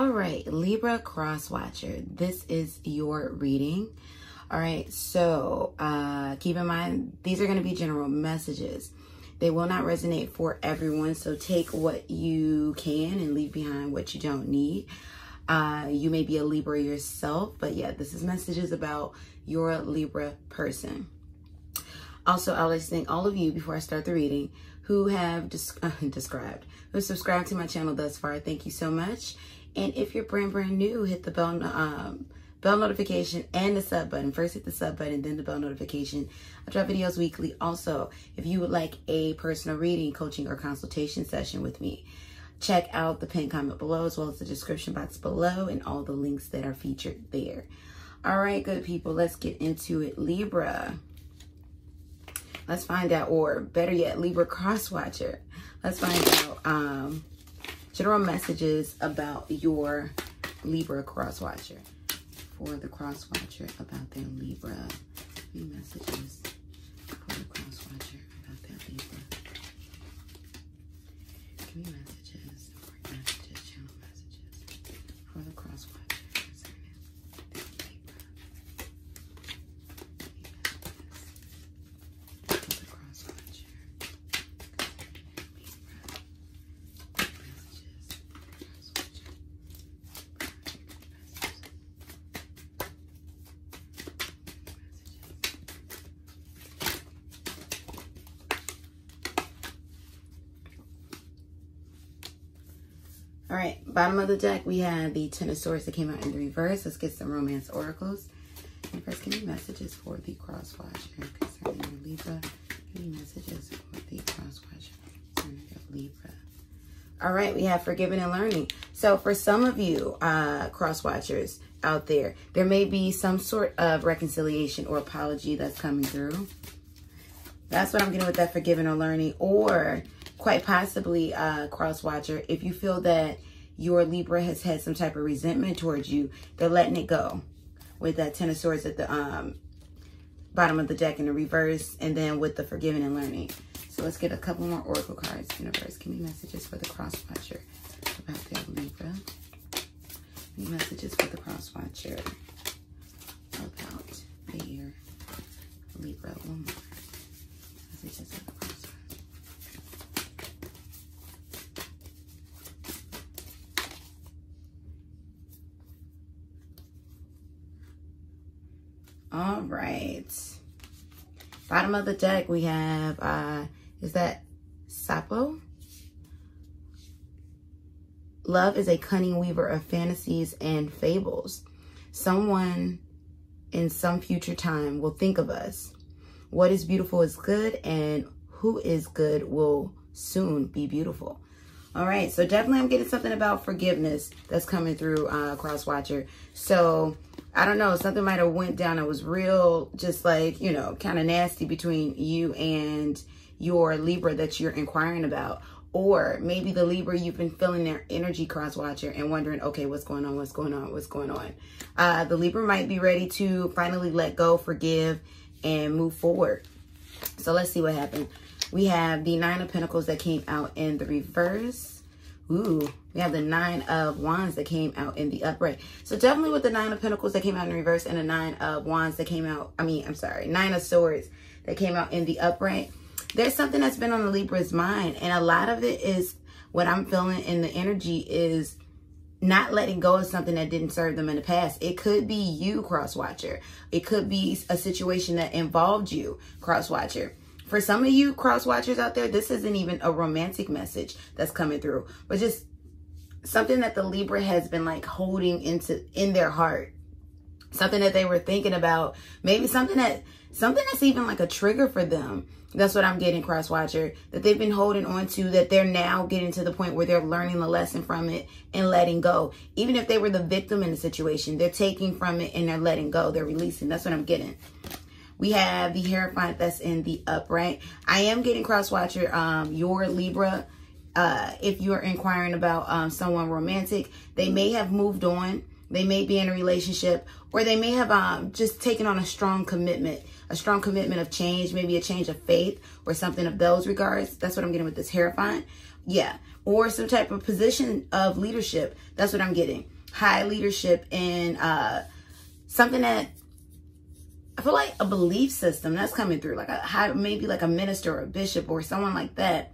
All right, Libra cross watcher, this is your reading. All right, so keep in mind, these are going to be general messages. They will not resonate for everyone, so take what you can and leave behind what you don't need. You may be a Libra yourself, but yeah, this is messages about your Libra person. Also, I'd like to thank all of you before I start the reading who have subscribed to my channel thus far. Thank you so much. And if you're brand new, hit the bell notification and the sub button. First hit the sub button, then the bell notification. I drop videos weekly. Also, if you would like a personal reading, coaching, or consultation session with me, check out the pinned comment below as well as the description box below and all the links that are featured there. All right, good people, let's get into it. Libra. Let's find out, or better yet, Libra cross watcher. Let's find out general messages about your Libra cross watcher. For the cross watcher about their Libra. Three messages for the cross watcher about their Libra. Three messages, four messages, channel messages for the cross watcher concerning their Libra. For the cross watcher concerning their Libra. All right, bottom of the deck, we have the Ten of Swords that came out in the reverse. Let's get some romance oracles. And first, give me messages for the cross watcher concerning your Libra. Give me messages for the cross watcher concerning your Libra. All right, we have forgiving and learning. So for some of you cross watchers out there, there may be some sort of reconciliation or apology that's coming through. That's what I'm getting with that forgiving or learning, or quite possibly cross watcher, if you feel that your Libra has had some type of resentment towards you, they're letting it go with that Ten of Swords at the bottom of the deck in the reverse, and then with the forgiving and learning. So let's get a couple more oracle cards. Universe, give me messages for the cross watcher about their Libra. Give me messages for the cross watcher about their Libra. One more. Messages for the cross watcher. All right, bottom of the deck, we have, is that Sapo? Love is a cunning weaver of fantasies and fables. Someone in some future time will think of us. What is beautiful is good, and who is good will soon be beautiful. All right, so definitely I'm getting something about forgiveness that's coming through, cross watcher. So I don't know, something might have went down that was real, just like, you know, kind of nasty between you and your Libra that you're inquiring about. Or maybe the Libra, you've been feeling their energy, cross watcher, and wondering, okay, what's going on, what's going on, what's going on? The Libra might be ready to finally let go, forgive, and move forward. So let's see what happens. We have the Nine of Pentacles that came out in the reverse. Ooh, we have the Nine of Wands that came out in the upright. So definitely with the Nine of Pentacles that came out in the reverse and the Nine of Wands that came out, Nine of Swords that came out in the upright, there's something that's been on the Libra's mind. And a lot of it is what I'm feeling in the energy is not letting go of something that didn't serve them in the past. It could be you, cross watcher. It could be a situation that involved you, cross watcher. For some of you cross watchers out there, this isn't even a romantic message that's coming through, but just something that the Libra has been like holding in their heart, something that they were thinking about, maybe something that's even like a trigger for them. That's what I'm getting, cross watcher, that they've been holding on to, that they're now getting to the point where they're learning the lesson from it and letting go. Even if they were the victim in the situation, they're taking from it and they're letting go, they're releasing. That's what I'm getting. We have the Hierophant that's in the upright. I am getting, cross watcher, your Libra, if you're inquiring about someone romantic, they may have moved on, they may be in a relationship, or they may have just taken on a strong commitment of change, maybe a change of faith or something of those regards. That's what I'm getting with this Hierophant. Yeah. Or some type of position of leadership. That's what I'm getting. High leadership and something that I feel like a belief system that's coming through. Like a high, maybe like a minister or a bishop or someone like that.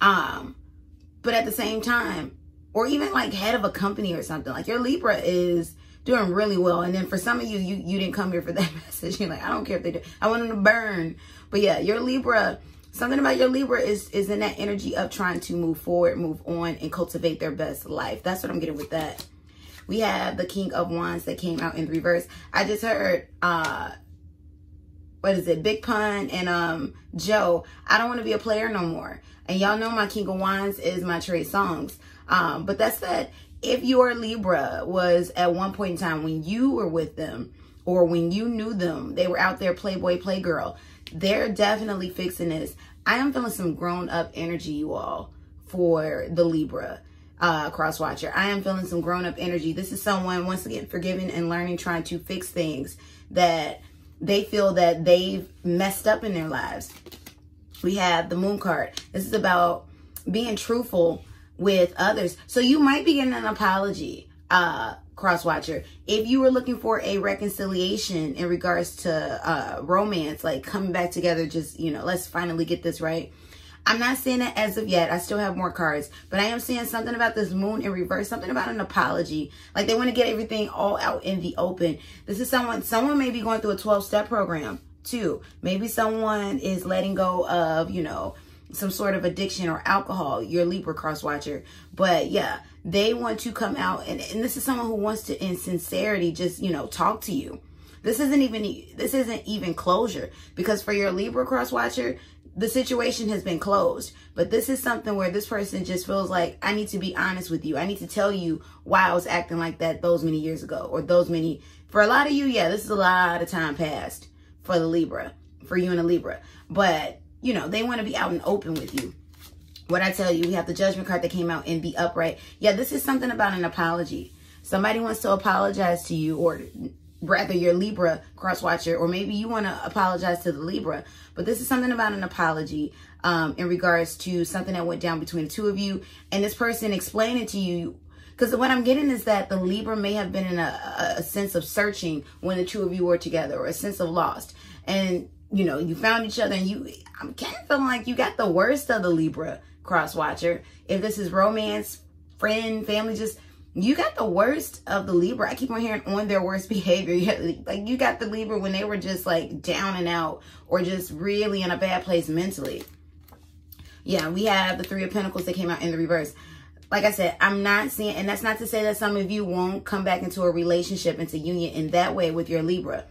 But at the same time, or even like head of a company or something. Like your Libra is doing really well. And then for some of you, you didn't come here for that message. You're like, I don't care if they do. I want them to burn. But yeah, your Libra, something about your Libra is in that energy of trying to move forward, move on, and cultivate their best life. That's what I'm getting with that. We have the King of Wands that came out in reverse. I just heard, what is it? Big Pun and Joe. I don't want to be a player no more. And y'all know my King of Wands is my Trey Songz. But that's that. If your Libra was at one point in time when you were with them or when you knew them, they were out there playboy, playgirl, they're definitely fixing this. I am feeling some grown up energy, you all, for the Libra cross watcher. I am feeling some grown up energy. This is someone, once again, forgiving and learning, trying to fix things that they feel that they've messed up in their lives. We have the Moon card. This is about being truthful with others. So you might be getting an apology, cross watcher. If you were looking for a reconciliation in regards to romance, like coming back together, just, you know, let's finally get this right. I'm not seeing it as of yet. I still have more cards, but I am seeing something about this Moon in reverse, something about an apology. Like they want to get everything all out in the open. This is someone may be going through a 12-step program too. Maybe someone is letting go of, you know, some sort of addiction or alcohol, your Libra cross watcher. But yeah, they want to come out. And this is someone who wants to, in sincerity, just, you know, talk to you. This isn't even closure, because for your Libra cross watcher, the situation has been closed. But this is something where this person just feels like, I need to be honest with you. I need to tell you why I was acting like that those many years ago, or those many, for a lot of you. Yeah, this is a lot of time past for the Libra, for you and the Libra. But you know, they want to be out and open with you. What I tell you, we have the Judgment card that came out in the upright. Yeah, this is something about an apology. Somebody wants to apologize to you, or rather your Libra cross watcher, or maybe you want to apologize to the Libra. But this is something about an apology in regards to something that went down between the two of you. And this person explaining to you, because what I'm getting is that the Libra may have been in a sense of searching when the two of you were together, or a sense of lost. And you know, you found each other, and I'm kind of feeling like you got the worst of the Libra cross watcher. If this is romance, friend, family, just, you got the worst of the Libra. I keep on hearing on their worst behavior. Like you got the Libra when they were just like down and out, or just really in a bad place mentally. Yeah, we have the Three of Pentacles that came out in the reverse. Like I said, I'm not seeing, and that's not to say that some of you won't come back into a relationship, into union in that way with your Libra.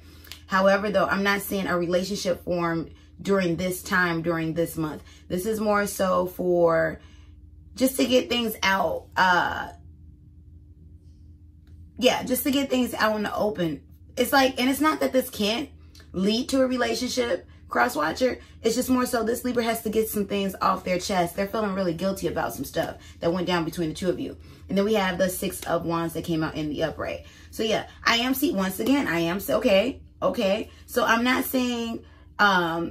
However, though, I'm not seeing a relationship formed during this time, during this month. This is more so for just to get things out. Yeah, just to get things out in the open. It's like, and it's not that this can't lead to a relationship, cross watcher. It's just more so this Libra has to get some things off their chest. They're feeling really guilty about some stuff that went down between the two of you. And then we have the Six of Wands that came out in the upright. So yeah, I am seeing, once again, I am, okay. So I'm not saying a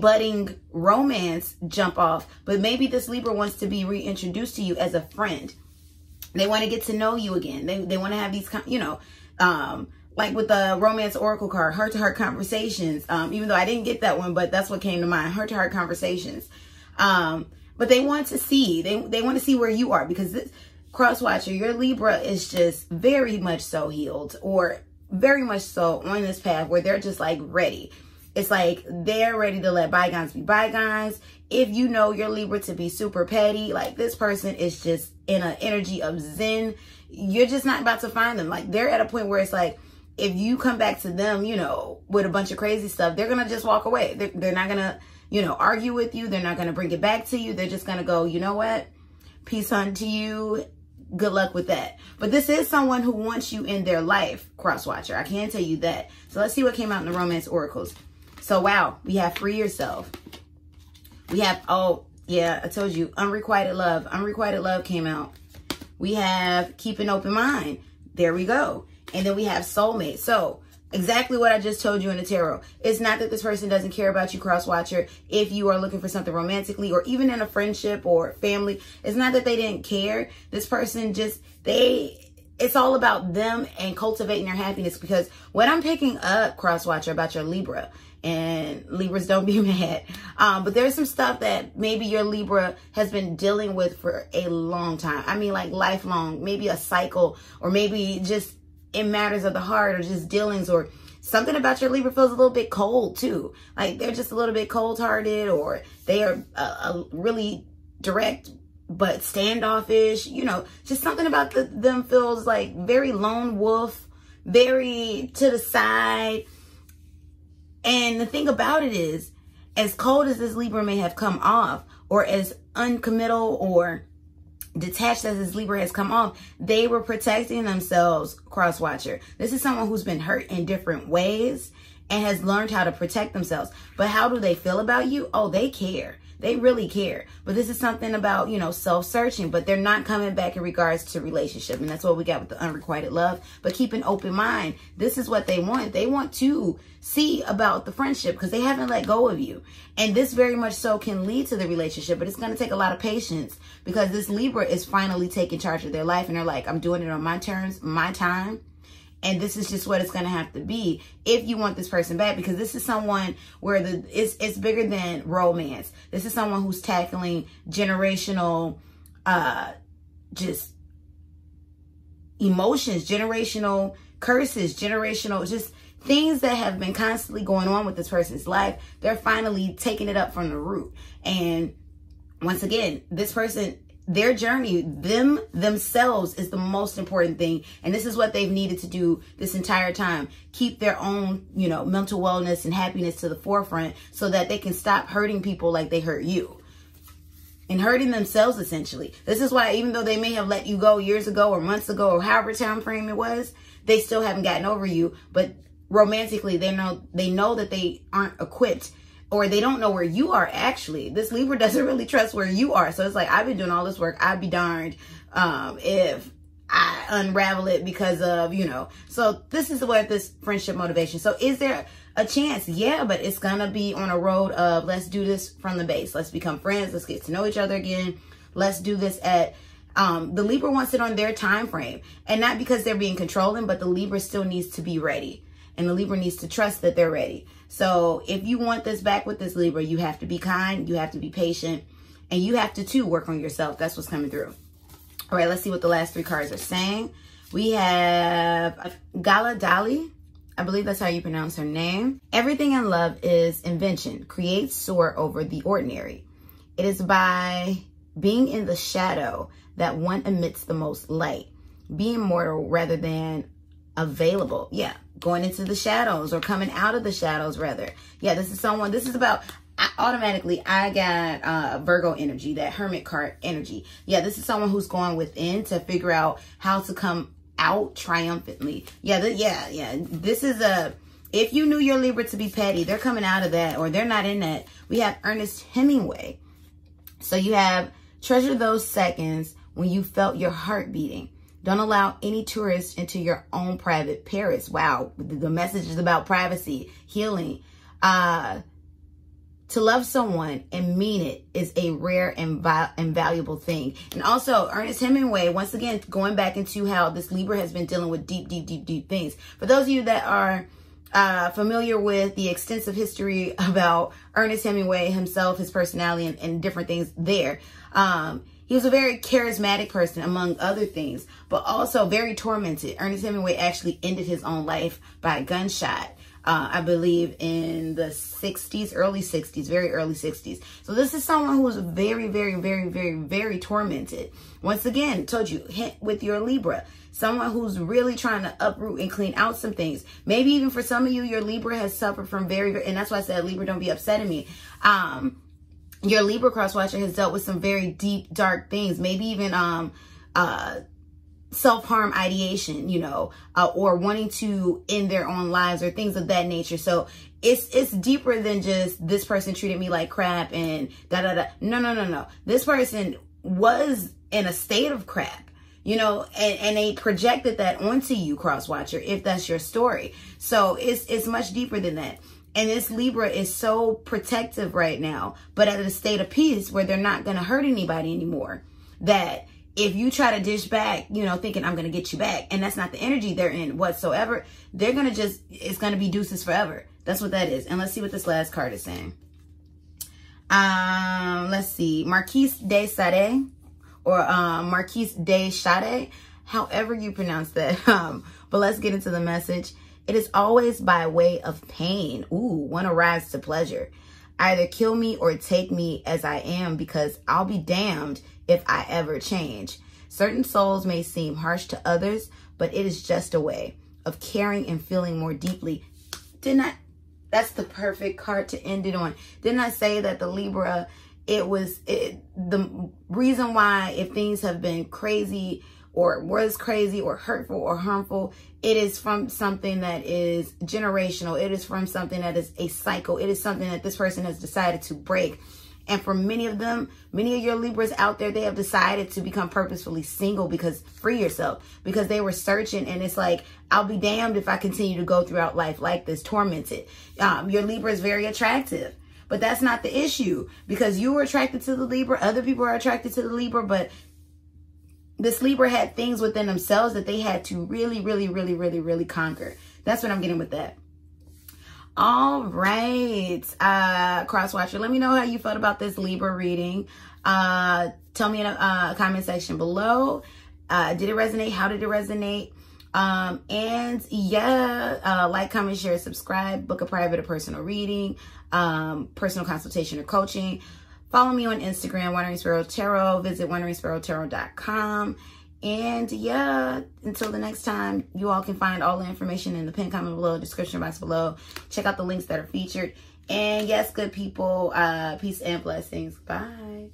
budding romance jump off, but maybe this Libra wants to be reintroduced to you as a friend. They want to get to know you again. They want to have these, you know, like with the romance oracle card, heart-to-heart conversations. Even though I didn't get that one, but that's what came to mind, heart-to-heart conversations. But they want to see, they want to see where you are, because this cross watcher, your Libra is just very much so healed, or very much so on this path where they're just like ready. It's like they're ready to let bygones be bygones. If you know your Libra to be super petty, like this person is just in an energy of zen. You're just not about to find them. Like they're at a point where it's like, if you come back to them, you know, with a bunch of crazy stuff, they're going to just walk away. They're not going to, you know, argue with you. They're not going to bring it back to you. They're just going to go, you know what? Peace unto you. Good luck with that. But this is someone who wants you in their life, cross watcher. I can tell you that. So let's see what came out in the romance oracles. So wow, we have free yourself. We have, oh yeah, I told you, unrequited love. Unrequited love came out. We have keep an open mind. There we go. And then we have soulmate. So Exactly what I just told you in the tarot. It's not that this person doesn't care about you, cross-watcher. If you are looking for something romantically or even in a friendship or family, it's not that they didn't care. This person just, it's all about them and cultivating their happiness, because what I'm picking up, cross-watcher, about your Libra, and Libras, don't be mad, but there's some stuff that maybe your Libra has been dealing with for a long time. I mean, like lifelong, maybe a cycle, or maybe just in matters of the heart or just dealings, or something about your Libra feels a little bit cold too. Like they're just a little bit cold-hearted, or they are really direct but standoffish. You know, just something about them feels like very lone wolf, very to the side. And the thing about it is, as cold as this Libra may have come off, or as uncommittal or detached as this Libra has come off, they were protecting themselves, cross-watcher. This is someone who's been hurt in different ways and has learned how to protect themselves. But how do they feel about you? Oh, they care. They really care. But this is something about, you know, self-searching, but they're not coming back in regards to relationship. And that's what we got with the unrequited love. But keep an open mind. This is what they want. They want to see about the friendship because they haven't let go of you. And this very much so can lead to the relationship, but it's going to take a lot of patience because this Libra is finally taking charge of their life. And they're like, I'm doing it on my terms, my time. And this is just what it's going to have to be if you want this person back, because this is someone where it's bigger than romance. This is someone who's tackling generational, just emotions, generational curses, generational, just things that have been constantly going on with this person's life. They're finally taking it up from the root. And once again, this person, their journey, themselves is the most important thing. And this is what they've needed to do this entire time. Keep their own, you know, mental wellness and happiness to the forefront so that they can stop hurting people like they hurt you. And hurting themselves, essentially. This is why, even though they may have let you go years ago or months ago or however time frame it was, they still haven't gotten over you. But romantically, they know that they aren't equipped, or they don't know where you are actually. This Libra doesn't really trust where you are. So it's like, I've been doing all this work. I'd be darned if I unravel it because of, you know. So this is where this friendship motivation. So is there a chance? Yeah, but it's going to be on a road of, let's do this from the base. Let's become friends. Let's get to know each other again. Let's do this at, the Libra wants it on their time frame. And not because they're being controlling, but the Libra still needs to be ready. And the Libra needs to trust that they're ready. So if you want this back with this Libra, you have to be kind, you have to be patient, and you have to, too, work on yourself. That's what's coming through. All right, let's see what the last three cards are saying. We have Gala Dali. I believe that's how you pronounce her name. Everything in love is invention. Create soar over the ordinary. It is by being in the shadow that one emits the most light. Being mortal rather than available. Yeah, going into the shadows, or coming out of the shadows rather. Yeah, this is someone, this is about, I got Virgo energy, that hermit card energy. Yeah, this is someone who's going within to figure out how to come out triumphantly. Yeah, this is a, if you knew your Libra to be petty, they're coming out of that, or they're not in that. We have Ernest Hemingway. So you have, treasure those seconds when you felt your heart beating. Don't allow any tourists into your own private Paris. Wow. The message is about privacy, healing. To love someone and mean it is a rare and invaluable thing. And also, Ernest Hemingway, once again, going back into how this Libra has been dealing with deep, deep, deep, deep things. For those of you that are familiar with the extensive history about Ernest Hemingway himself, his personality, and different things there, he was a very charismatic person, among other things, but also very tormented. Ernest Hemingway actually ended his own life by gunshot, I believe, in the 60s, early 60s, very early 60s. So this is someone who was very, very, very, very, very tormented. Once again, told you, hint with your Libra. Someone who's really trying to uproot and clean out some things. Maybe even for some of you, your Libra has suffered from very, very, and that's why I said, Libra, don't be upset at me. Your Libra cross-watcher has dealt with some very deep, dark things. Maybe even self-harm ideation, you know, or wanting to end their own lives or things of that nature. So it's deeper than just this person treated me like crap and da-da-da. No. This person was in a state of crap. you know, and they projected that onto you, crosswatcher, if that's your story. So it's much deeper than that. And this Libra is so protective right now, but at a state of peace where they're not going to hurt anybody anymore. That if you try to dish back, you know, thinking I'm going to get you back, and that's not the energy they're in whatsoever, they're going to just, it's going to be deuces forever. That's what that is. And let's see what this last card is saying. Let's see. Marquise de Sade, or Marquise de Sade, however you pronounce that. But let's get into the message. It is always by way of pain. Ooh, one arrives to pleasure. Either kill me or take me as I am, because I'll be damned if I ever change. Certain souls may seem harsh to others, but it is just a way of caring and feeling more deeply. Didn't I? That's the perfect card to end it on. Didn't I say that the Libra, the reason why, if things have been crazy or was crazy or hurtful or harmful, it is from something that is generational. It is from something that is a cycle. It is something that this person has decided to break. And for many of them, many of your Libras out there, they have decided to become purposefully single, because free yourself, because they were searching. And it's like, I'll be damned if I continue to go throughout life like this, tormented. Your Libra is very attractive, but that's not the issue, because you were attracted to the Libra. Other people are attracted to the Libra, but this Libra had things within themselves that they had to really, really, really, really, really conquer. That's what I'm getting with that. All right, crosswatcher, let me know how you felt about this Libra reading. Tell me in a comment section below. Did it resonate? How did it resonate? And yeah, like, comment, share, subscribe, book a private or personal reading, personal consultation or coaching. Follow me on Instagram, Wandering Sparrow Tarot. Visit wanderingspiraltarot.com. And yeah, until the next time, you all can find all the information in the pinned comment below, description box below. Check out the links that are featured. And yes, good people, peace and blessings. Bye.